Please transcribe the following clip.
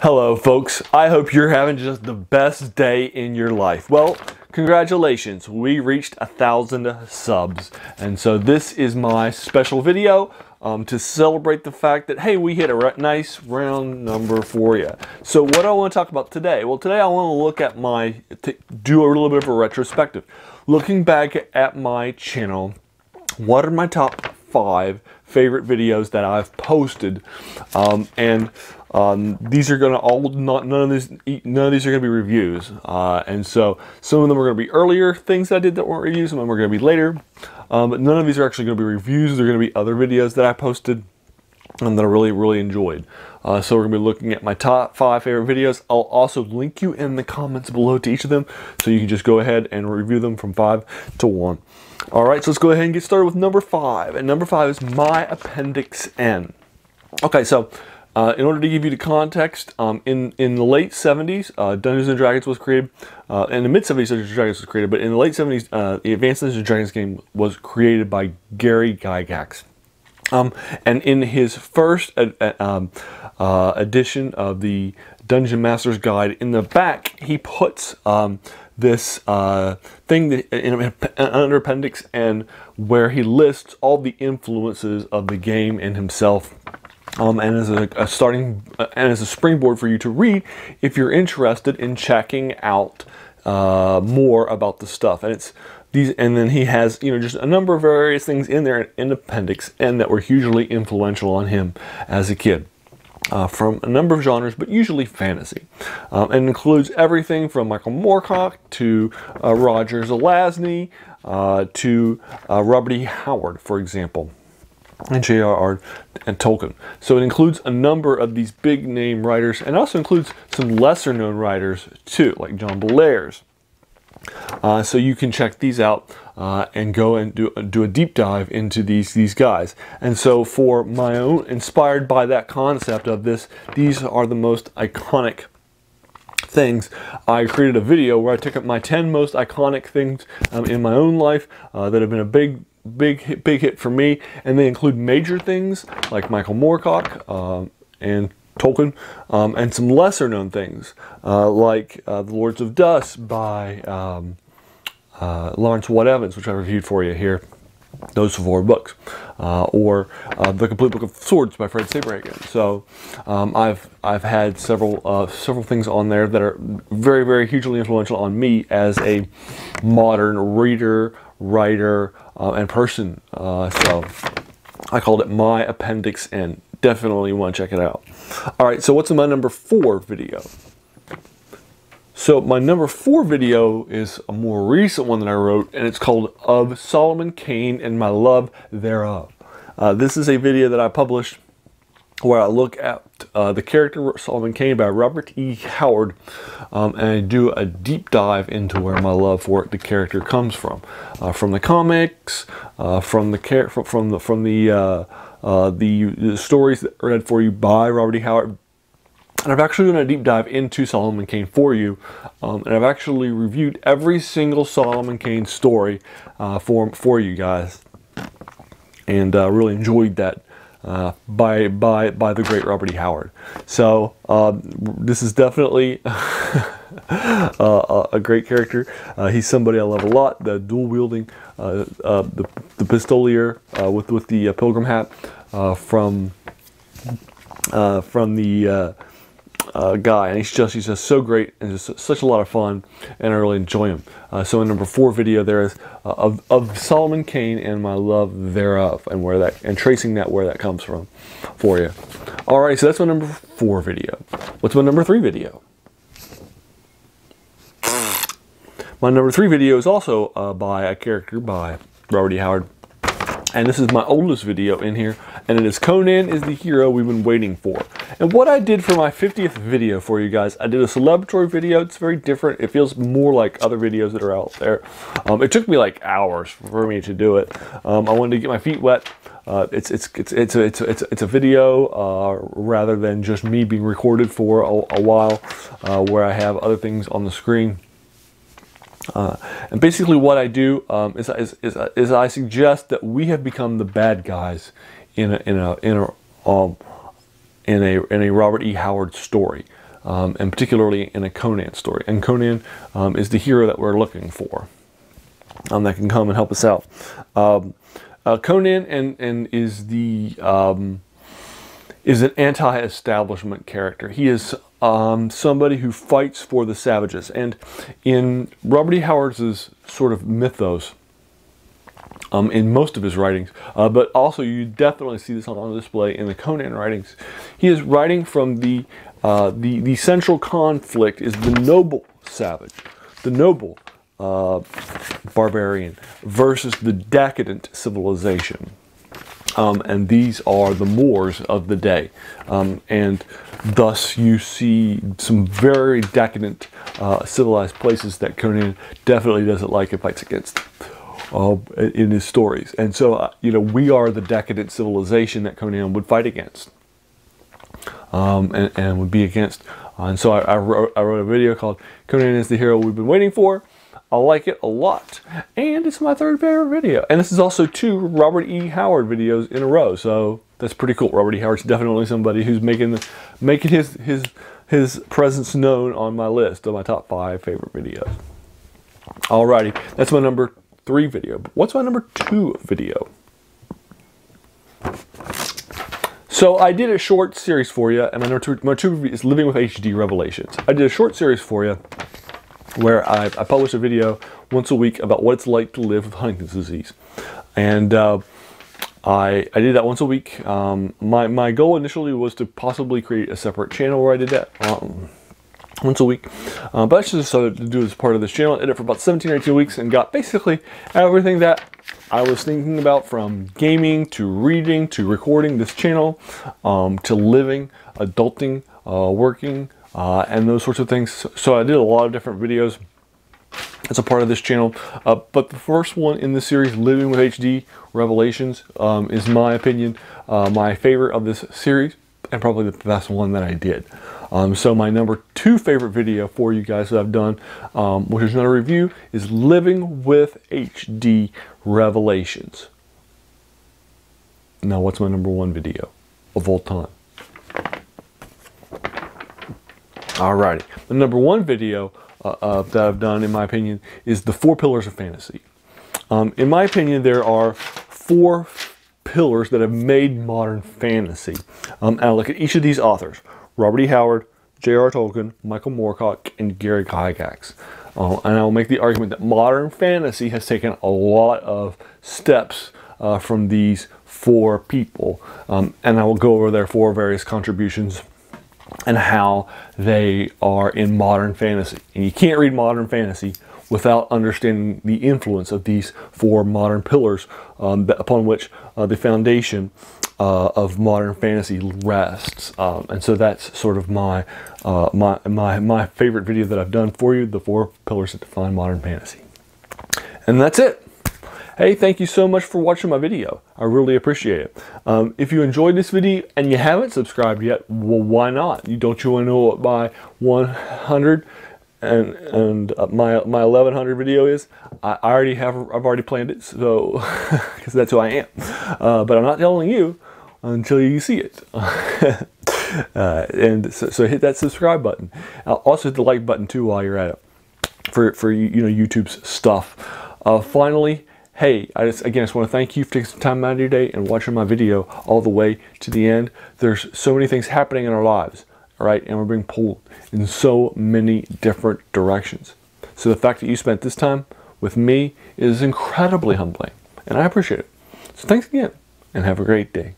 Hello folks, I hope you're having just the best day in your life. Well, congratulations, we reached 1,000 subs. And so this is my special video to celebrate the fact that, hey, we hit a nice round number for you. So what I want to talk about today? Well, today I want to look at my, do a little bit of a retrospective. Looking back at my channel, what are my top 5 favorite videos that I've posted? These are going to all none of these are going to be reviews, and so some of them are going to be earlier things that I did that weren't reviews. Some of them are going to be later, but none of these are actually going to be reviews. They're going to be other videos that I posted and that I really enjoyed. So we're going to be looking at my top 5 favorite videos. I'll also link you in the comments below to each of them, so you can just go ahead and review them from 5 to 1. All right, so let's go ahead and get started with number 5, and number 5 is my Appendix N. Okay, so. In order to give you the context, in the late 70s, Dungeons & Dragons was created, in the mid-70s, Dungeons & Dragons was created, but in the late 70s, the Advanced Dungeons & Dragons game was created by Gary Gygax. And in his first edition of the Dungeon Master's Guide, in the back, he puts this thing that, under Appendix N, where he lists all the influences of the game and himself. And as a starting and as a springboard for you to read if you're interested in checking out more about the stuff. And it's these, and then he has, you know, just a number of various things in there in Appendix N that were hugely influential on him as a kid, from a number of genres, but usually fantasy, and includes everything from Michael Moorcock to Roger Zelazny to Robert E. Howard, for example, and J.R.R. Tolkien. So it includes a number of these big name writers, and also includes some lesser known writers too, like John Bellairs. So you can check these out and go and do a deep dive into these guys. And so for my own, inspired by that concept of this, these are the most iconic things, I created a video where I took up my 10 most iconic things in my own life that have been a big hit for me, and they include major things like Michael Moorcock and Tolkien, and some lesser known things like The Lords of Dust by Lawrence Watt Evans, which I reviewed for you here, those 4 books, or The Complete Book of Swords by Fred Saberhagen. So I've had several things on there that are very, very hugely influential on me as a modern reader, writer, and person. So I called it my Appendix N. Definitely want to check it out. All right, so what's in my number 4 video? So my number 4 video is a more recent one that I wrote, and it's called Of Solomon Kane and My Love Thereof. This is a video that I published where I look at the character Solomon Kane by Robert E. Howard, and I do a deep dive into where my love for the character comes from the comics, from the stories that are read for you by Robert E. Howard. And I've actually done a deep dive into Solomon Kane for you, and I've actually reviewed every single Solomon Kane story for you guys, and really enjoyed that. By the great Robert E. Howard. So this is definitely a great character. He's somebody I love a lot. The dual wielding, the pistolier with the pilgrim hat from the guy, and he's just so great and just such a lot of fun, and I really enjoy him. So in number 4 video there is of Solomon Kane and My Love Thereof, and where that, and tracing that, where that comes from for you. All right, so that's my number 4 video. What's my number 3 video? My number 3 video is also by a character by Robert E. Howard, and this is my oldest video in here, and it is Conan is the Hero We've Been Waiting For. And what I did for my 50th video for you guys, I did a celebratory video. It's very different. It feels more like other videos that are out there. It took me like hours for me to do it. I wanted to get my feet wet. It's a video rather than just me being recorded for a while, where I have other things on the screen. And basically what I do is I suggest that we have become the bad guys in a Robert E. Howard story. and particularly in a Conan story. And Conan is the hero that we're looking for that can come and help us out. Conan is an anti-establishment character. He is somebody who fights for the savages. And in Robert E. Howard's sort of mythos, in most of his writings, but also you definitely see this on display in the Conan writings. He is writing from the central conflict is the noble savage, the noble barbarian versus the decadent civilization. And these are the Moors of the day. And thus you see some very decadent civilized places that Conan definitely doesn't like and fights against in his stories. And so, you know, we are the decadent civilization that Conan would fight against and would be against. And so I wrote a video called Conan is the Hero We've Been Waiting For. I like it a lot, and it's my third favorite video. And this is also 2 Robert E. Howard videos in a row, so that's pretty cool. Robert E. Howard's definitely somebody who's making his presence known on my list of my top 5 favorite videos. Alrighty, that's my number 3 video. But what's my number 2 video? So I did a short series for you, and my number two is Living with HD Revelations. I did a short series for you where I publish a video once a week about what it's like to live with Huntington's disease. And I did that once a week. My goal initially was to possibly create a separate channel where I did that once a week. But I just started to do this part of this channel. I did it for about 17 or 18 weeks and got basically everything that I was thinking about, from gaming to reading to recording this channel to living, adulting, working, and those sorts of things. So I did a lot of different videos as a part of this channel. But the first one in this series, Living with HD Revelations, is my opinion, my favorite of this series, and probably the best one that I did. So my number 2 favorite video for you guys that I've done, which is not a review, is Living with HD Revelations. Now, what's my number 1 video of all time? Alrighty, the number 1 video that I've done, in my opinion, is The Four Pillars of Fantasy. In my opinion, there are 4 pillars that have made modern fantasy. I look at each of these authors: Robert E. Howard, J.R.R. Tolkien, Michael Moorcock, and Gary Gygax. And I'll make the argument that modern fantasy has taken a lot of steps from these 4 people. And I will go over their 4 various contributions and how they are in modern fantasy. And you can't read modern fantasy without understanding the influence of these 4 modern pillars upon which the foundation of modern fantasy rests. And so that's sort of my favorite video that I've done for you, The Four Pillars That Define Modern Fantasy. And that's it. Hey, thank you so much for watching my video. I really appreciate it. If you enjoyed this video and you haven't subscribed yet, well, why not? Don't you want to know what my 100 and my 1100 video is? I've already planned it, so because that's who I am. But I'm not telling you until you see it. and so hit that subscribe button. Also hit the like button too while you're at it for you know, YouTube's stuff. Finally. Hey, I just want to thank you for taking some time out of your day and watching my video all the way to the end. There's so many things happening in our lives, all right? And we're being pulled in so many different directions. So the fact that you spent this time with me is incredibly humbling, and I appreciate it. So thanks again, and have a great day.